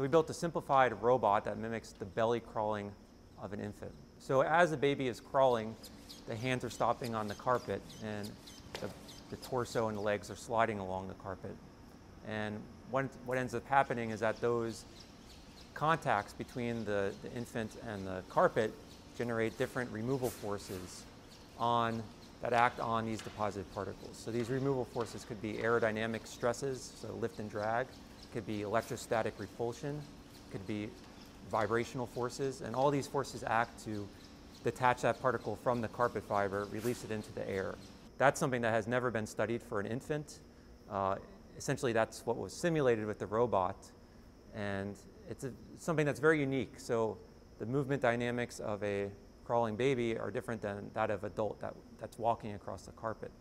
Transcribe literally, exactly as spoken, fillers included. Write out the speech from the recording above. So we built a simplified robot that mimics the belly crawling of an infant. So as the baby is crawling, the hands are stopping on the carpet, and the, the torso and the legs are sliding along the carpet. And what, what ends up happening is that those contacts between the, the infant and the carpet generate different removal forces on, that act on these deposited particles. So these removal forces could be aerodynamic stresses, so lift and drag, could be electrostatic repulsion, could be vibrational forces, and all these forces act to detach that particle from the carpet fiber, release it into the air. That's something that has never been studied for an infant. Uh, essentially, that's what was simulated with the robot, and it's a, something that's very unique. So the movement dynamics of a crawling baby are different than that of an adult that, that's walking across the carpet.